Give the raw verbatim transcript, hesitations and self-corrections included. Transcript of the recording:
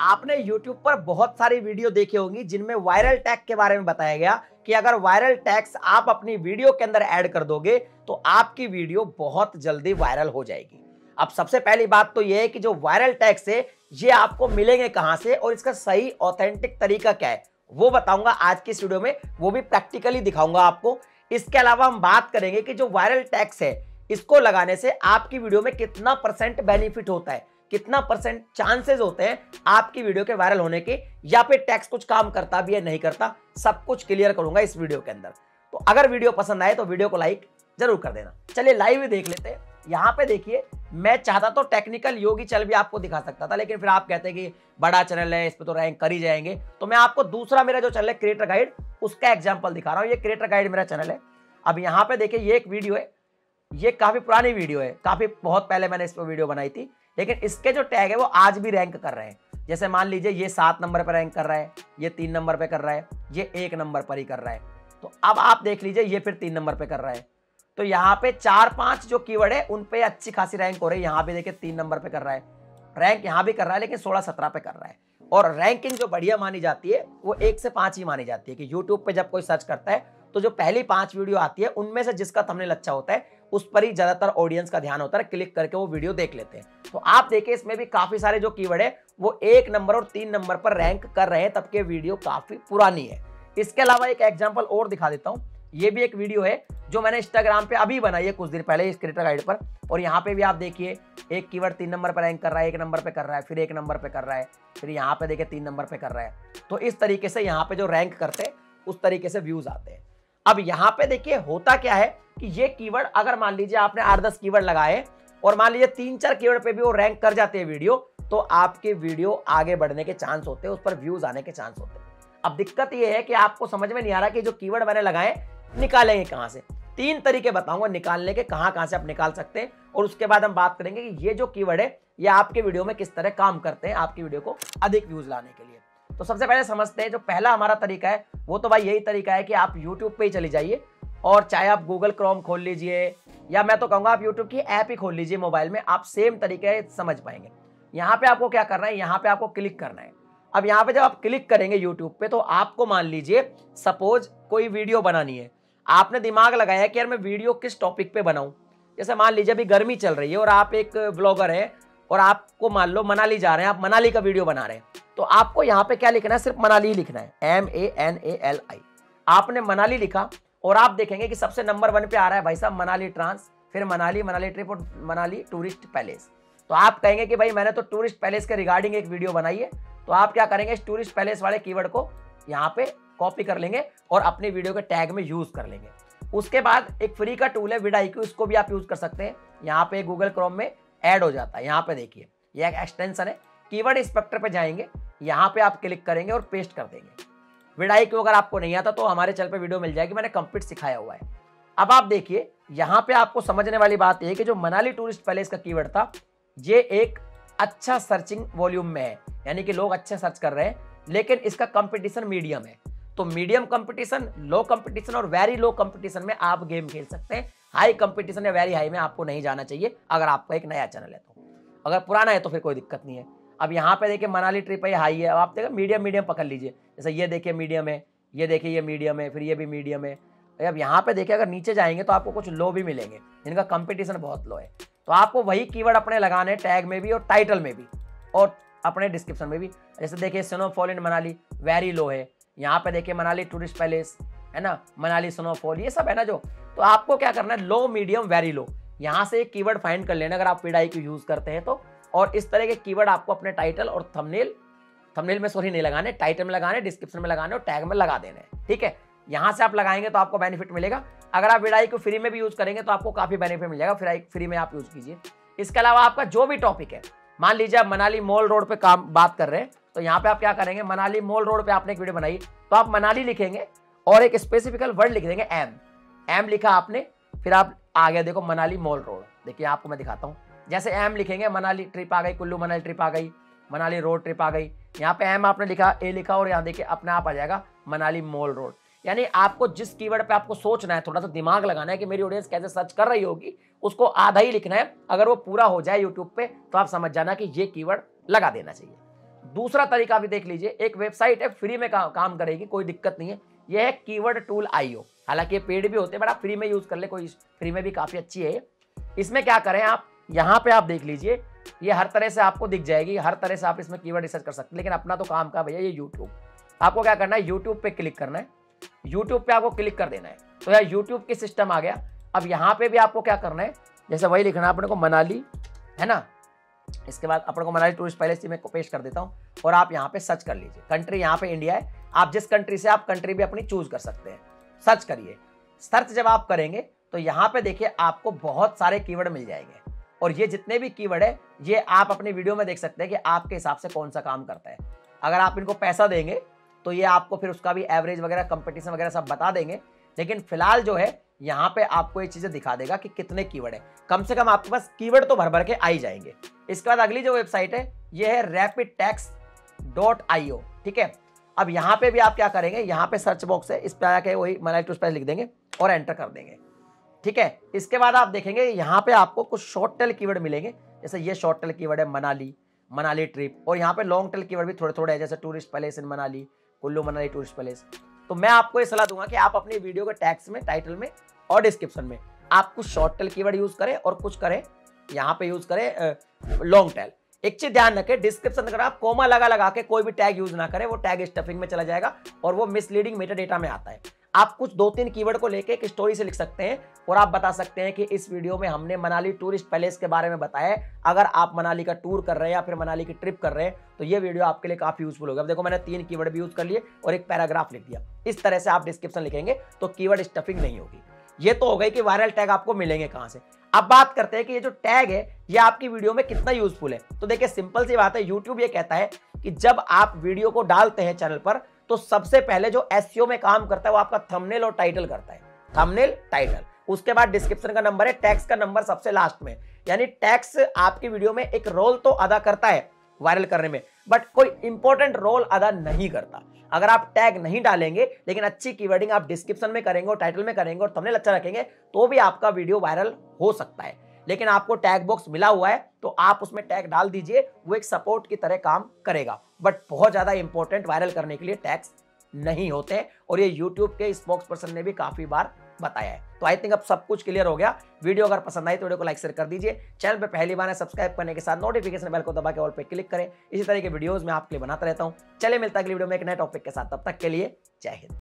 आपने YouTube पर बहुत सारी वीडियो देखी होंगी जिनमें वायरल टैग के बारे में बताया गया कि अगर वायरल टैग्स आप अपनी वीडियो के अंदर ऐड कर दोगे तो आपकी वीडियो बहुत जल्दी वायरल हो जाएगी। अब सबसे पहली बात तो यह है कि जो वायरल टैग्स है ये आपको मिलेंगे कहां से और इसका सही ऑथेंटिक तरीका क्या है वो बताऊंगा आज की वीडियो में, वो भी प्रैक्टिकली दिखाऊंगा आपको। इसके अलावा हम बात करेंगे कि जो वायरल टैग्स है इसको लगाने से आपकी वीडियो में कितना परसेंट बेनिफिट होता है, कितना परसेंट चांसेस होते हैं आपकी वीडियो के वायरल होने के, या फिर टैग्स कुछ काम करता भी है नहीं करता, सब कुछ क्लियर करूंगा इस वीडियो के अंदर। तो अगर वीडियो पसंद आए तो वीडियो को लाइक जरूर कर देना। चलिए लाइव ही देख लेते हैं। यहाँ पे देखिए, मैं चाहता तो टेक्निकल योगी चैनल भी आपको दिखा सकता था, लेकिन फिर आप कहते हैं कि बड़ा चैनल है इस पर तो रैंक कर ही जाएंगे, तो मैं आपको दूसरा मेरा जो चैनल है क्रिएटर गाइड उसका एग्जाम्पल दिखा रहा हूँ। ये क्रिएटर गाइड मेरा चैनल है। अब यहाँ पे देखिए ये एक वीडियो है, ये काफी पुरानी वीडियो है, काफी बहुत पहले मैंने इस पर वीडियो बनाई थी, लेकिन इसके जो टैग है वो आज भी रैंक कर रहे हैं। जैसे मान लीजिए ये सात नंबर पर रैंक कर रहा है, ये तीन नंबर पे कर रहा है, ये एक नंबर पर ही कर रहा है। तो अब आप देख लीजिए ये फिर तीन नंबर पे कर रहा है। तो यहाँ पे चार पांच जो कीवर्ड है उन पे अच्छी खासी रैंक हो रही है। यहाँ पे देखिए तीन नंबर पे कर रहा है, रैंक यहाँ भी कर रहा है, लेकिन सोलह सत्रह पे कर रहा है। और रैंकिंग जो बढ़िया मानी जाती है वो एक से पांच ही मानी जाती है कि यूट्यूब पे जब कोई सर्च करता है तो जो पहली पांच वीडियो आती है उनमें से जिसका थंबनेल अच्छा होता है उस पर ही ज्यादातर ऑडियंस का ध्यान होता है, क्लिक करके वो वीडियो देख लेते हैं। तो आप देखिए इसमें भी काफी सारे जो कीवर्ड है वो एक नंबर और तीन नंबर पर रैंक कर रहे हैं, तब के वीडियो काफी पुरानी है। इसके अलावा एक एग्जांपल और दिखा देता हूँ। ये भी एक वीडियो है जो मैंने इंस्टाग्राम पे अभी बनाई है कुछ दिन पहले इस क्रिएटर गाइड पर, और यहाँ पे भी आप देखिए एक कीवर्ड तीन नंबर पर रैंक कर रहा है, एक नंबर पे कर रहा है, फिर एक नंबर पे कर रहा है, फिर यहाँ पे देखिए तीन नंबर पे कर रहा है। तो इस तरीके से यहाँ पे जो रैंक करते हैं उस तरीके से व्यूज आते हैं। अब यहाँ पे देखिए होता क्या है कि ये कीवर्ड अगर मान लीजिए आपने आठ दस कीवर्ड लगाए और मान लीजिए तीन चार कीवर्ड पे भी वो रैंक कर जाते हैं वीडियो, तो आपके वीडियो आगे बढ़ने के चांस होते हैं, उस पर व्यूज आने के चांस होते हैं। अब दिक्कत ये है कि आपको समझ में नहीं आ रहा कि जो कीवर्ड मैंने लगाए निकालेंगे कहाँ से। तीन तरीके बताऊंगा निकालने के, कहाँ कहाँ से आप निकाल सकते हैं, और उसके बाद हम बात करेंगे कि ये जो कीवर्ड है ये आपके वीडियो में किस तरह काम करते हैं आपकी वीडियो को अधिक व्यूज लाने के लिए। तो सबसे पहले समझते हैं जो पहला हमारा तरीका है वो तो भाई यही तरीका है कि आप यूट्यूब पे ही चले जाइए, और चाहे आप गूगल क्रोम खोल लीजिए या मैं तो कहूँगा आप यूट्यूब की ऐप ही खोल लीजिए मोबाइल में, आप सेम तरीके समझ पाएंगे। यहाँ पे आपको क्या करना है, यहाँ पे आपको क्लिक करना है। अब यहाँ पे जब आप क्लिक करेंगे यूट्यूब पे तो आपको मान लीजिए सपोज कोई वीडियो बनानी है, आपने दिमाग लगाया कि यार मैं वीडियो किस टॉपिक पे बनाऊँ। जैसे मान लीजिए अभी गर्मी चल रही है और आप एक ब्लॉगर हैं और आपको मान लो मनाली जा रहे हैं, आप मनाली का वीडियो बना रहे हैं, तो आपको यहाँ पे क्या लिखना है, सिर्फ मनाली ही लिखना है, M A N A L I. आपने मनाली लिखा और आप देखेंगे कि सबसे नंबर वन पे आ रहा है भाई साहब मनाली ट्रांस, फिर मनाली मनाली ट्रिप और मनाली टूरिस्ट पैलेस। तो आप कहेंगे कि भाई मैंने तो टूरिस्ट पैलेस के रिगार्डिंग एक वीडियो बनाई है, तो आप क्या करेंगे इस टूरिस्ट पैलेस वाले कीवर्ड को यहाँ पे कॉपी कर लेंगे और अपने वीडियो के टैग में यूज कर लेंगे। उसके बाद एक फ्री का टूल है विडाइक्यू, इसको भी आप यूज कर सकते हैं। यहाँ पे गूगल क्रोम में ऐड हो जाता है, यहाँ पे देखिए ये एक एक्सटेंशन है। कीवर्ड इंस्पेक्टर पे जाएंगे, यहाँ पे आप क्लिक करेंगे और पेस्ट कर देंगे विडाइक्यू। अगर आपको नहीं आता तो हमारे चैनल पे वीडियो मिल जाएगी, मैंने कंप्लीट सिखाया हुआ है। अब आप देखिए यहाँ पे आपको समझने वाली बात यह है कि जो मनाली टूरिस्ट पैलेस का कीवर्ड था ये एक अच्छा सर्चिंग वॉल्यूम में है, यानी कि लोग अच्छे सर्च कर रहे हैं, लेकिन इसका कंपटीशन मीडियम है। तो मीडियम कंपटीशन, लो कंपटीशन और वेरी लो कंपटीशन में आप गेम खेल सकते हैं। हाई कंपटीशन या वेरी हाई में आपको नहीं जाना चाहिए अगर आपका एक नया चैनल है तो। अगर पुराना है तो फिर कोई दिक्कत नहीं है। अब यहाँ पे देखिए मनाली ट्रिप है, हाई है। अब आप देखिए मीडियम मीडियम पकड़ लीजिए, जैसे ये देखिए मीडियम है, ये देखिए ये मीडियम है, फिर ये भी मीडियम है। अब यहाँ पे देखिए अगर नीचे जाएंगे तो आपको कुछ लो भी मिलेंगे जिनका कंपटीशन बहुत लो है। तो आपको वही कीवर्ड अपने लगाने टैग में भी और टाइटल में भी और अपने डिस्क्रिप्शन में भी। जैसे देखिए snowfall in Manali very low है, यहाँ पे देखिए मनाली टूरिस्ट पैलेस है ना, मनाली स्नोफॉल, ये सब है ना जो। तो आपको क्या करना है, लो मीडियम वेरी लो, यहाँ से एक कीवर्ड फाइंड कर लेना अगर आप विडाई को यूज करते हैं तो। और इस तरह के कीवर्ड आपको अपने टाइटल और थंबनेल थंबनेल में सॉरी नहीं लगाने, टाइटल में लगाने, डिस्क्रिप्शन में लगाने और टैग में लगा देने, ठीक है। यहाँ से आप लगाएंगे तो आपको बेनिफिट मिलेगा। अगर आप विडाई को फ्री में भी यूज करेंगे तो आपको काफी बेनिफिट मिलेगा, फिर फ्री में आप यूज कीजिए। इसके अलावा आपका जो भी टॉपिक है, मान लीजिए आप मनाली मॉल रोड पे काम बात कर रहे हैं, तो यहाँ पे आप क्या करेंगे, मनाली मॉल रोड पे आपने एक वीडियो बनाई तो आप मनाली लिखेंगे और एक स्पेसिफिकल वर्ड लिख देंगे, एम एम लिखा आपने, फिर आप आगे देखो मनाली मॉल रोड, देखिए आपको मैं दिखाता हूँ। जैसे एम लिखेंगे मनाली ट्रिप आ गई, कुल्लू मनाली ट्रिप आ गई, मनाली रोड ट्रिप आ गई। यहाँ पे एम आपने लिखा, ए लिखा, और यहाँ देखिए अपने आप आ जाएगा मनाली मॉल रोड। यानी आपको जिस कीवर्ड पे आपको सोचना है, थोड़ा सा दिमाग लगाना है कि मेरी ऑडियंस कैसे सर्च कर रही होगी, उसको आधा ही लिखना है। अगर वो पूरा हो जाए यूट्यूब पे तो आप समझ जाना कि ये कीवर्ड लगा देना चाहिए। दूसरा तरीका भी देख लीजिए, एक वेबसाइट है फ्री में का, काम करेगी, कोई दिक्कत नहीं है। यह है कीवर्ड टूल आईओ, हालांकि ये पेड भी होते हैं बट आप फ्री में यूज कर ले, कोई फ्री में भी काफी अच्छी है। इसमें क्या करें आप, यहाँ पे आप देख लीजिए ये हर तरह से आपको दिख जाएगी, हर तरह से आप इसमें कीवर्ड रिसर्च कर सकते हैं। लेकिन अपना तो काम का भैया ये यूट्यूब, आपको क्या करना है यूट्यूब पे क्लिक करना है, यूट्यूब पे आपको क्लिक कर देना है। तो यार यूट्यूब की सिस्टम आ गया। अब यहाँ पे भी आपको क्या करना है, जैसे वही लिखना है अपने को मनाली, है ना, इसके बाद अपने को मनाली टूरिस्ट पैलेस में पेश कर देता हूँ और आप यहाँ पे सर्च कर लीजिए। कंट्री यहाँ पे इंडिया है, आप जिस कंट्री से आप कंट्री भी अपनी चूज कर सकते हैं। सर्च करिए, सर्च जब आप करेंगे तो यहाँ पे देखिए आपको बहुत सारे कीवर्ड मिल जाएंगे और ये जितने भी कीवर्ड है ये आप अपनी वीडियो में देख सकते हैं कि आपके हिसाब से कौन सा काम करता है। अगर आप इनको पैसा देंगे तो ये आपको फिर उसका भी एवरेज वगैरह कंपटीशन वगैरह सब बता देंगे। लेकिन फिलहाल जो है यहाँ पे आपको ये चीज़ें दिखा देगा कि कितने कीवर्ड है, कम से कम आपके पास कीवर्ड तो भर भर के आई जाएंगे। इसके बाद अगली जो वेबसाइट है ये है rapid tax dot I O, ठीक है। अब यहाँ पे भी आप क्या करेंगे, यहाँ पे सर्च बॉक्स है, इस पर आके वही मनाली टूरिस्ट पैलेस लिख देंगे और एंटर कर देंगे, ठीक है। इसके बाद आप देखेंगे यहाँ पे आपको कुछ शॉर्ट टेल कीवर्ड मिलेंगे, जैसे ये शॉर्ट टेल कीवर्ड है मनाली, मनाली ट्रिप, और यहाँ पे लॉन्ग टेल कीवर्ड भी थोड़े थोड़े है, जैसे tourist palace in Manali, Kullu Manali tourist palace. तो मैं आपको ये सलाह दूंगा कि आप अपनी वीडियो के टैग्स में, टाइटल में और डिस्क्रिप्शन में आप कुछ शॉर्ट टेल कीवर्ड यूज करें और कुछ करें यहाँ पे यूज करें लॉन्ग टेल। एक चीज ध्यान रखें, डिस्क्रिप्शन अगर आप कोमा लगा लगा के कोई भी टैग यूज ना करें, वो टैग स्टफिंग में चला जाएगा और वो मिसलीडिंग मेटा डेटा में आता है। आप कुछ दो तीन कीवर्ड को लेके एक स्टोरी से लिख सकते हैं और आप बता सकते हैं कि इस वीडियो में हमने मनाली टूरिस्ट पैलेस के बारे में बताया। अगर आप मनाली का टूर कर रहे हैं या फिर मनाली की ट्रिप कर रहे हैं तो ये वीडियो आपके लिए काफी यूजफुल होगा। अब देखो मैंने तीन कीवर्ड भी यूज कर लिए और एक पैराग्राफ लिख दिया। इस तरह से आप डिस्क्रिप्शन लिखेंगे तो कीवर्ड स्टफिंग नहीं होगी। ये तो हो गई कि वायरल टैग आपको मिलेंगे कहाँ से। अब बात करते हैं कि ये जो टैग है ये आपकी वीडियो में कितना यूजफुल है। तो देखिए सिंपल सी बात है, यूट्यूब ये कहता है कि जब आप वीडियो को डालते हैं चैनल पर तो सबसे पहले जो एसईओ में काम करता है वो आपका थंबनेल और टाइटल करता है, थंबनेल टाइटल, उसके बाद डिस्क्रिप्शन का नंबर है, टैग्स का नंबर सबसे लास्ट में। यानी टैग्स आपकी वीडियो में एक रोल तो अदा करता है वायरल करने में, बट कोई इंपॉर्टेंट रोल अदा नहीं करता। अगर आप टैग नहीं डालेंगे लेकिन अच्छी कीवर्डिंग आप डिस्क्रिप्शन में करेंगे और टाइटल में करेंगे और थंबनेल अच्छा रखेंगे तो भी आपका वीडियो वायरल हो सकता है। लेकिन आपको टैग बॉक्स मिला हुआ है तो आप उसमें टैग डाल दीजिए, वो एक सपोर्ट की तरह काम करेगा। बट बहुत ज़्यादा इंपॉर्टेंट वायरल करने के लिए टैग्स नहीं होते और ये यूट्यूब के स्पोक्स पर्सन ने भी काफ़ी बार बताया है। तो आई थिंक अब सब कुछ क्लियर हो गया। वीडियो अगर पसंद आई तो वीडियो को लाइक शेयर कर दीजिए। चैनल पे पहली बार है, सब्सक्राइब करने के साथ नोटिफिकेशन बेल को दबा के ऑल पे क्लिक करें। इसी तरह के वीडियोस मैं आपके लिए बनाता रहता हूँ। चले मिलता है अगली वीडियो में एक नए टॉपिक के साथ, तब तक के लिए जय हिंद।